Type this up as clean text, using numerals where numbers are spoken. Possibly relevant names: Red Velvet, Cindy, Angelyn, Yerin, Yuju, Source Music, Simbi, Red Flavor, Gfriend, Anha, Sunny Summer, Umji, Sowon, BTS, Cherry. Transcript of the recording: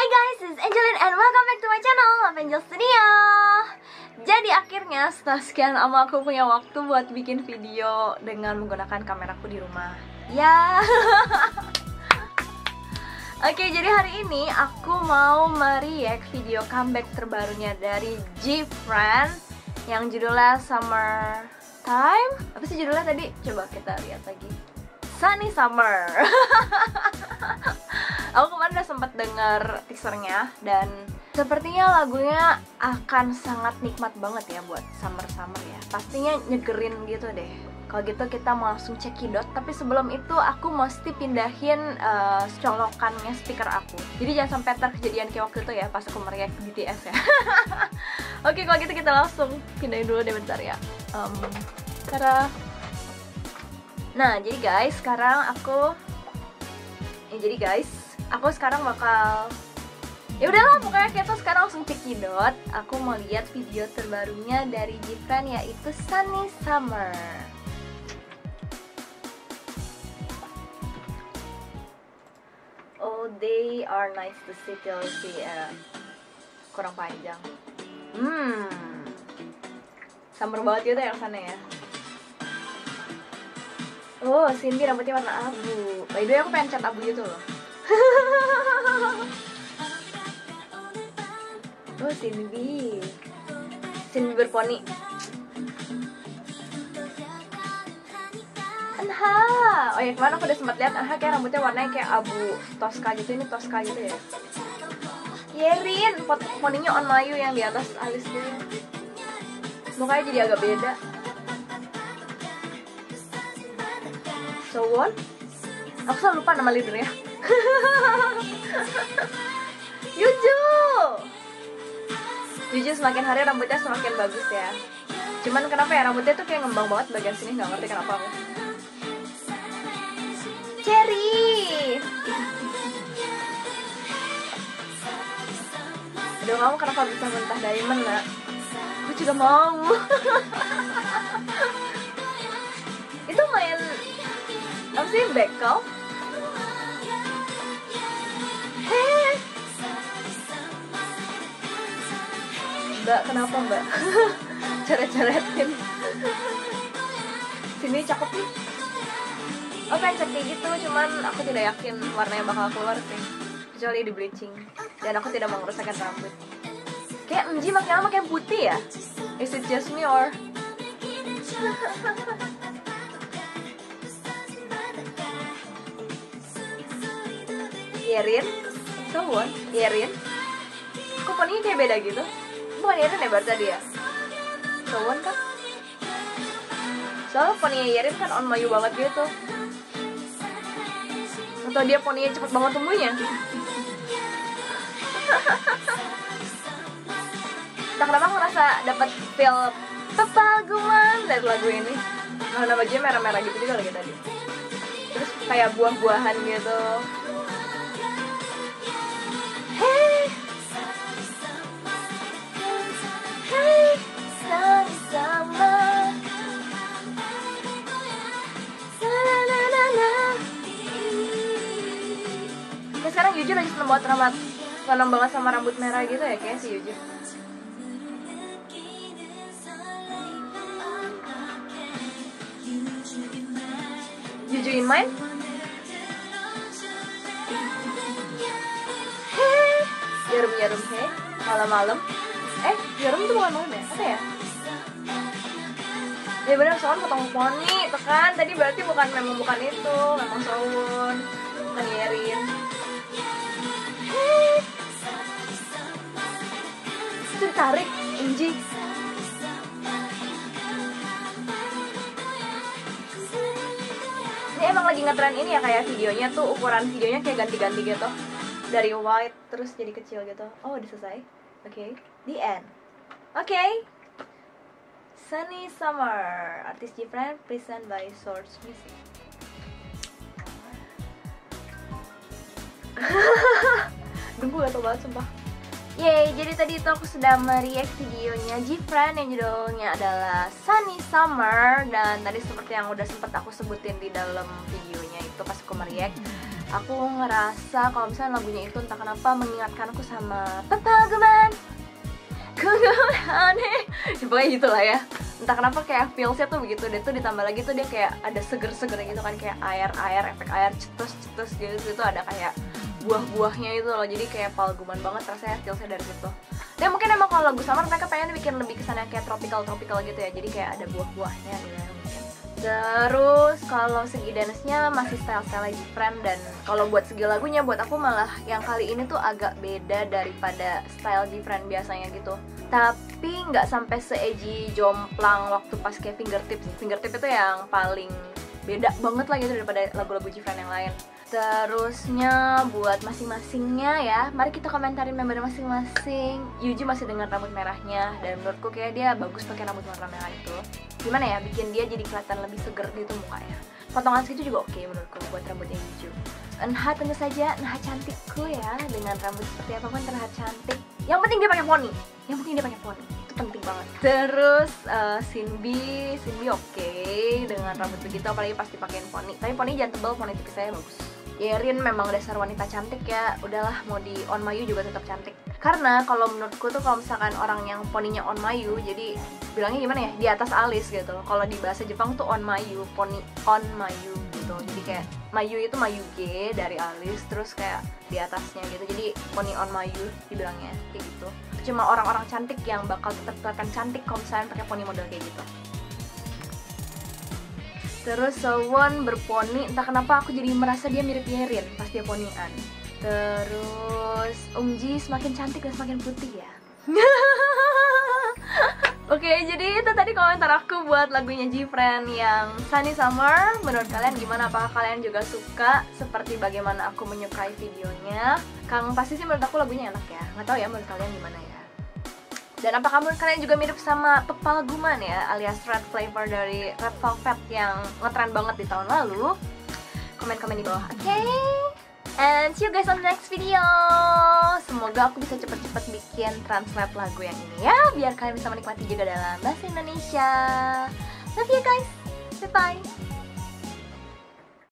Hi guys, it's Angelyn and welcome back to my channel, Angel Studio. Jadi akhirnya setelah sekian lama aku punya waktu buat bikin video dengan menggunakan kameraku di rumah. Ya. Oke, jadi hari ini aku mau mereact video comeback terbarunya dari Gfriend yang judulnya Summer Time. Apa sih judulnya tadi? Coba kita lihat lagi. Sunny Summer. Aku kemarin udah sempet denger teasernya dan sepertinya lagunya akan sangat nikmat banget ya buat summer-summer ya. Pastinya nyegerin gitu deh. Kalau gitu kita mau langsung cekidot. Tapi sebelum itu aku mesti pindahin colokannya speaker aku. Jadi jangan sampai terkejadian kayak waktu itu ya pas aku mereact BTS ya. Oke, kalau gitu kita langsung pindahin dulu deh bentar ya. Nah jadi guys sekarang aku sekarang bakal pokoknya kita sekarang langsung cekidot. Aku mau lihat video terbarunya dari Gfriend yaitu Sunny Summer. Oh, they are nice to see till the kurang panjang. Summer banget itu yang sana ya. Oh, Cindy rambutnya warna abu. By the way, aku pengen cat abu gitu loh. Oh, Simbi berponi. Anha. Oh ya, kemarin aku udah sempat lihat Anha kayak rambutnya warnanya kayak abu toska gitu. Ini toska gitu ya. Yerin, poninya on Melayu yang di atas alis gitu. Mukanya jadi agak beda. Sowon. Aku selalu lupa nama leadernya. Yuju semakin hari rambutnya semakin bagus ya. Cuman kenapa ya rambutnya tuh kayak ngembang banget bagian sini, nggak ngerti kenapa aku. Cherry. Aduh, kamu kenapa bisa mentah diamond, Nak? Aku juga mau. Itu main apa sih, bekel? Mbak, kenapa mbak? Ceret-ceretin. Sini cakep nih. Oh, pengen kayak gitu, cuman aku tidak yakin warnanya bakal keluar sih. Kecuali di bleaching. Dan aku tidak mau merusakkan rambut. Kayak Umji makin lama kayak putih ya? Is it just me or? Yerin? Sowon? Yerin? Kok poninya kayak beda gitu? Bukan Yerin ya baru tadi ya? Sowon kan? Soalnya poninya Yerin kan on Melayu banget gitu. Atau dia poninya cepet banget tumbuhnya. Tak kenapa aku ngerasa dapet feel pepaguman dari lagu ini. Warna bajunya merah-merah gitu juga lagi tadi. Terus kayak buah-buahan gitu. Sekarang Yuju lagi seneng banget sama rambut merah gitu ya, kayak si Yuju. Yuju in mind? Yerum-yerum he, malam-malam. Yerum tuh bukan malam ya? Apa ya? Ya bener, Sowon ketemu poni, tekan. Tadi berarti memang bukan itu. Memang Sowon, bukan Yerin. Itu ditarik, Umji. Ini emang lagi ngetren ini ya, kayak videonya tuh ukuran videonya kayak ganti-ganti gitu. Dari wide terus jadi kecil gitu. Oh, udah selesai. Oke, the end. Oke. Sunny Summer, artis Gfriend, present by Source Music. Gue gak tau banget sumpah. Yeay, jadi tadi itu aku sudah mereact videonya Gfriend yang judulnya adalah Sunny Summer. Dan tadi seperti yang udah sempet aku sebutin di dalam videonya itu pas aku mereact, aku ngerasa kalau misalnya lagunya itu entah kenapa mengingatkanku sama Tetaguman aneh, pokoknya gitu lah ya. Entah kenapa kayak feelsnya tuh begitu, dan tuh ditambah lagi tuh dia kayak ada seger-segernya gitu kan, kayak air-air, efek air cetus-cetus gitu, itu ada kayak buah-buahnya itu loh, jadi kayak palguman banget rasanya feelsnya dari situ. Dan mungkin emang kalau lagu Summer mereka pengen bikin lebih kesannya kayak tropical-tropical gitu ya, jadi kayak ada buah-buahnya gitu ya. Terus kalau segi dance-nya masih style-style Gfriend, dan kalau buat segi lagunya buat aku malah yang kali ini tuh agak beda daripada style Gfriend biasanya gitu. Tapi nggak sampai se-edgy jomplang waktu pas kayak fingertip. Fingertip itu yang paling beda banget lah gitu daripada lagu-lagu Gfriend yang lain. Terusnya buat masing-masingnya ya, mari kita komentarin member masing-masing. Yuju masih dengan rambut merahnya, dan menurutku kayak dia bagus pakai rambut warna merah itu. Gimana ya, bikin dia jadi kelihatan lebih seger gitu mukanya. Potongan segitu juga oke menurutku buat rambutnya Yuju. Anha tentu saja, Anha cantikku ya, dengan rambut seperti apapun terlihat cantik. Yang penting dia pakai poni, itu penting banget. Terus Simbi oke dengan rambut begitu, apalagi pasti pakein poni. Tapi poni jangan tebal, poni tipis saya bagus. Yerin memang dasar wanita cantik ya, udahlah mau di onmayu juga tetap cantik. Karena kalau menurutku tuh kalau misalkan orang yang poninya onmayu, jadi bilangnya gimana ya, di atas alis gitu loh. Kalau di bahasa Jepang tuh onmayu, poni onmayu gitu. Jadi kayak mayu itu mayuge dari alis, terus kayak di atasnya gitu. Jadi poni onmayu dibilangnya kayak gitu. Cuma orang-orang cantik yang bakal tetap kelihatan cantik kalau misalkan pakai poni model kayak gitu. Terus Sowon berponi, entah kenapa aku jadi merasa dia mirip Yerin pas dia ponian. Terus Umji semakin cantik dan semakin putih ya. Oke, jadi itu tadi komentar aku buat lagunya Gfriend yang Sunny Summer. Menurut kalian gimana? Apakah kalian juga suka seperti bagaimana aku menyukai videonya? Kang pasti sih menurut aku lagunya enak ya. Nggak tahu ya menurut kalian gimana ya. Dan apakah menurut kalian juga mirip sama Pepalguman ya, alias Red Flavor dari Red Velvet yang ngetren banget di tahun lalu? Komen-komen di bawah, oke? And see you guys on the next video! Semoga aku bisa cepet-cepet bikin translate lagu yang ini ya, biar kalian bisa menikmati juga dalam bahasa Indonesia. Love you guys! Bye-bye!